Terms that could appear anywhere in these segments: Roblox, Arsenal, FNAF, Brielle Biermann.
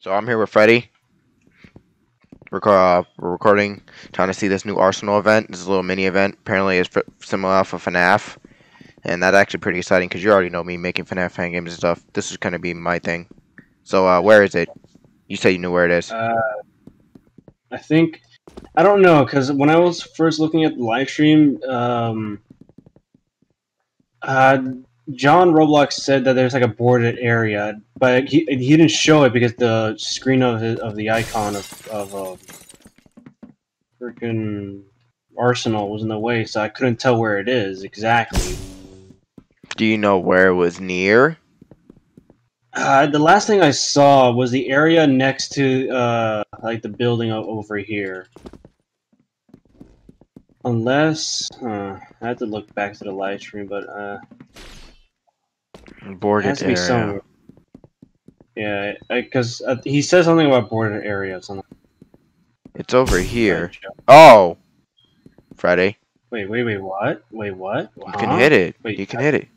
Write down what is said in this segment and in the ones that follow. So I'm here with Freddy. We're recording, trying to see this new Arsenal event. This is a little mini event. Apparently it's similar for FNAF. And that's actually pretty exciting because you already know me making FNAF fan games and stuff. This is going to be my thing. So where is it? You say you knew where it is. I don't know, because when I was first looking at the live stream, John Roblox said that there's like a boarded area, but he didn't show it because the screen of the icon of freaking Arsenal was in the way, so I couldn't tell where it is exactly. Do you know where it was near? The last thing I saw was the area next to like the building over here. Unless I have to look back to the live stream, but boarded area. Somewhere. Yeah, because he says something about border area. Something. It's over here. Oh, Friday. Wait, what? Wait, what? You can hit it. Wait, you can hit it.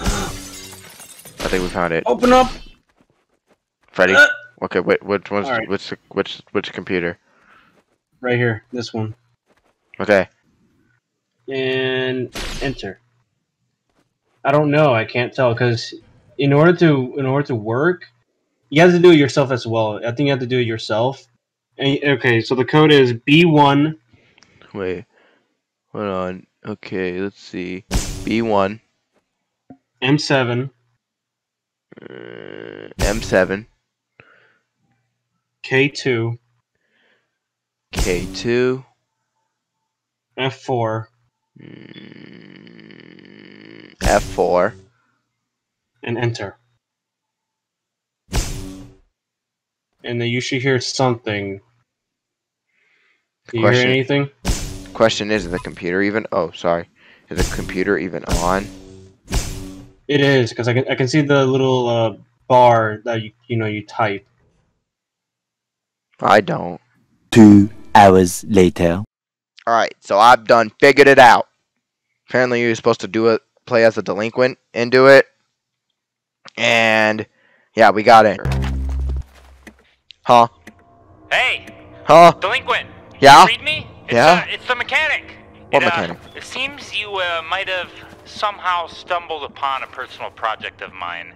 I think we found it. Open up, Friday. Okay, wait. Which one's right. Which computer? Right here, this one. Okay. And enter. I don't know. I can't tell because in order to work, you have to do it yourself as well. I think you have to do it yourself. And, okay, so the code is B1. Wait, hold on. Okay, let's see. B1. M7. M7. K2. K2. F4. F4. And enter. And then you should hear something. Do you hear anything? Question is the computer even? Oh, sorry. Is the computer even on? It is, because I can see the little bar that you type. I don't. 2 hours later. All right, so I've done figured it out. Apparently, you're supposed to do it, play as a delinquent, and do it. And yeah, we got it. Huh? Hey. Huh? Delinquent. Yeah. Read me. It's the mechanic. What mechanic? It seems you might have somehow stumbled upon a personal project of mine.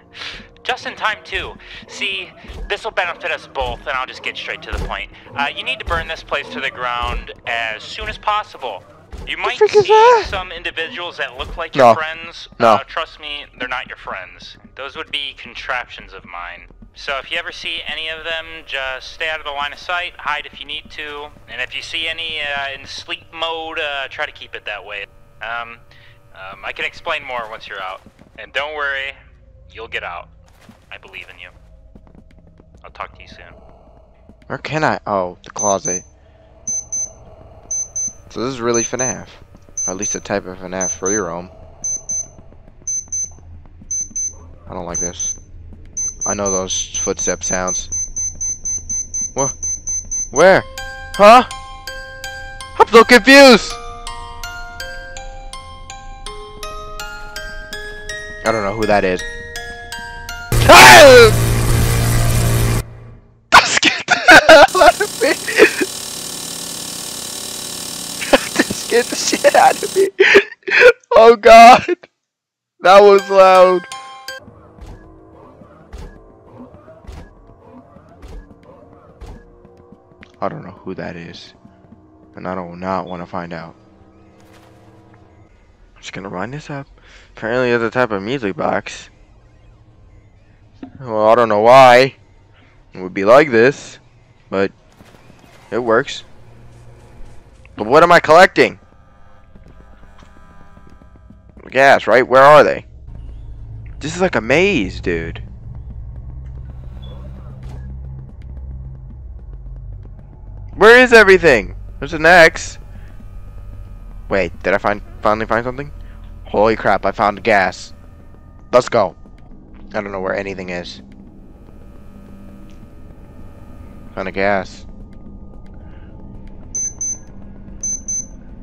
Just in time, too. See, this will benefit us both, and I'll just get straight to the point. You need to burn this place to the ground as soon as possible. You might see some individuals that look like your friends. No. Trust me, they're not your friends. Those would be contraptions of mine. So if you ever see any of them, just stay out of the line of sight, hide if you need to. And if you see any in sleep mode, try to keep it that way. I can explain more once you're out. And don't worry, you'll get out. I believe in you. I'll talk to you soon. Where can I? Oh, the closet. So this is really FNAF. Or at least a type of FNAF free roam. I don't like this. I know those footstep sounds. What? Where? Huh? I'm so confused! I don't know who that is. Ah! That scared the hell out of me! That scared the shit out of me! Oh god! That was loud! I don't know who that is. And I do not want to find out. I'm just gonna run this up. Apparently there's a type of music box. Well, I don't know why it would be like this, but it works. But what am I collecting? Gas, right? Where are they? This is like a maze, dude. Where is everything? There's an X. Wait, did I finally find something? Holy crap, I found gas. Let's go. I don't know where anything is. Found a gas.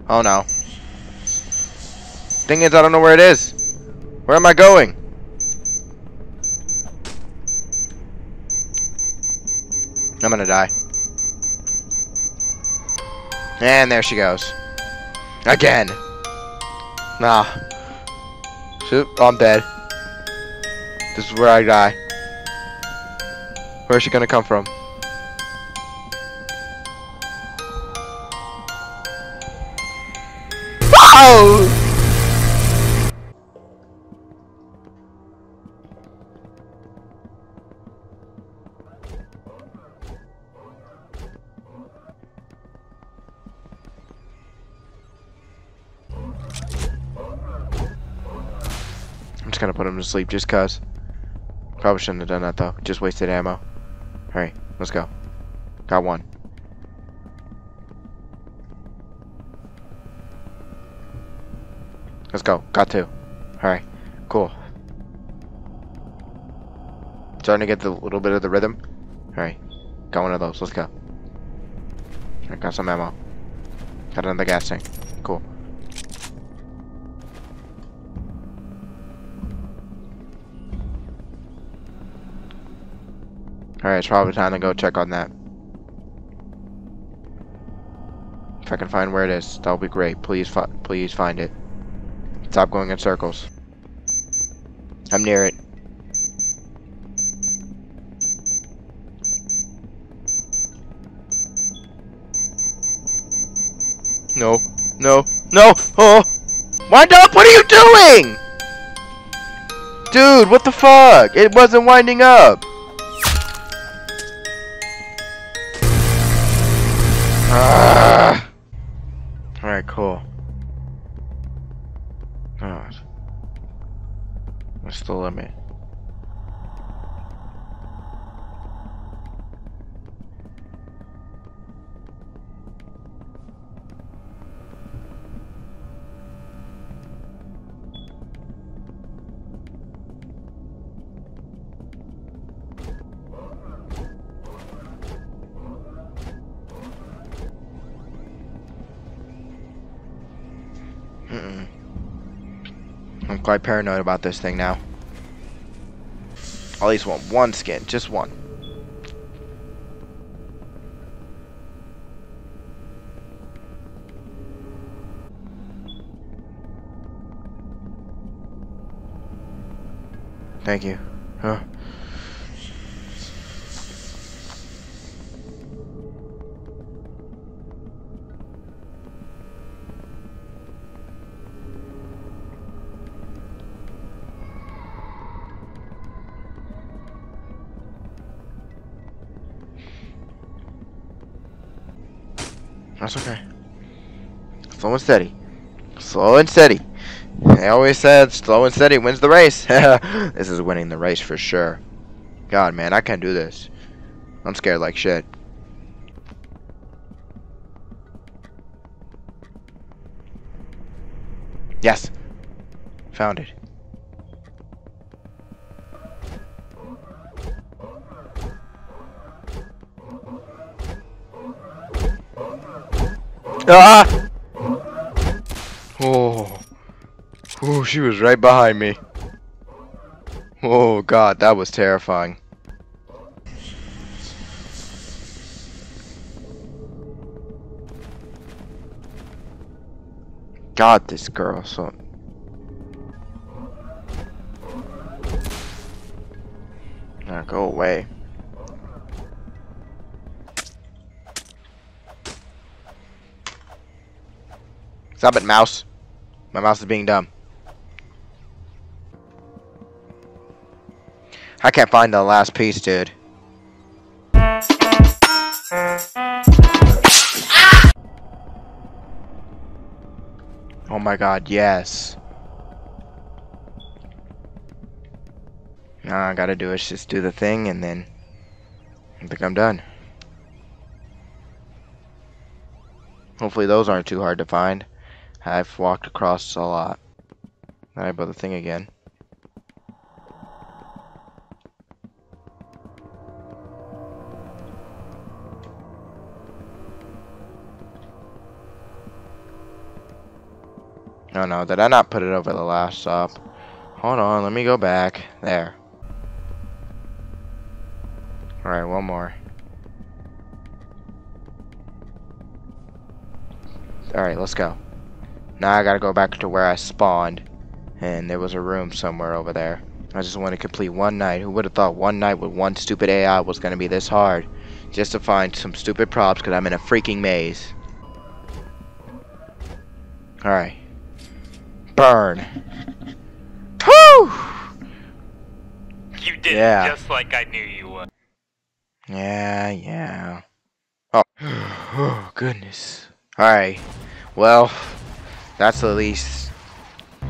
Oh no. Thing is, I don't know where it is. Where am I going? I'm gonna die. And there she goes. Again! Nah. Oh, I'm dead. This is where I die. Where is she gonna come from? Oh! I'm just gonna put him to sleep just cause. Probably shouldn't have done that though. Just wasted ammo. Alright, let's go. Got one. Let's go. Got two. Alright, cool. Starting to get the little bit of the rhythm. Alright, got one of those. Let's go. I got some ammo. Got another gas tank. Cool. Alright, it's probably time to go check on that. If I can find where it is, that'll be great. Please find it. Stop going in circles. I'm near it. No. No. No! Oh! Wind up! What are you doing?! Dude, what the fuck? It wasn't winding up! Alright, cool. God. What's the limit? I'm quite paranoid about this thing now. At least one skin, just one. Thank you. Huh? That's okay. Slow and steady. Slow and steady. I always said slow and steady wins the race. This is winning the race for sure. God, man, I can't do this. I'm scared like shit. Yes. Found it. Ah! Oh. Oh, she was right behind me. Oh God, that was terrifying. God, this girl, so... Now go away. Stop it, mouse. My mouse is being dumb. I can't find the last piece, dude. Ah! Oh my God, yes. Nah, I gotta do is just do the thing and then I think I'm done. Hopefully those aren't too hard to find. I've walked across a lot. Alright, but the thing again. Oh no, did I not put it over the last stop? Hold on, let me go back. There. Alright, one more. Alright, let's go. Now I gotta go back to where I spawned. And there was a room somewhere over there. I just want to complete one night. Who would have thought one night with one stupid AI was gonna be this hard? Just to find some stupid props because I'm in a freaking maze. Alright. Burn. Whew! You did just like I knew you would. Yeah. Oh. Oh, goodness. Alright. Well, that's at least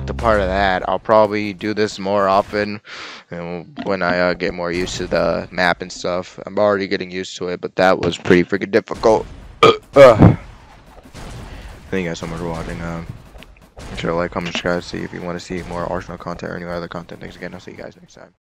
the part of that. I'll probably do this more often when I get more used to the map and stuff. I'm already getting used to it, but that was pretty freaking difficult. Thank you guys so much for watching. Make sure to like, comment, subscribe, see if you want to see more Arsenal content or any other content. Thanks again. I'll see you guys next time.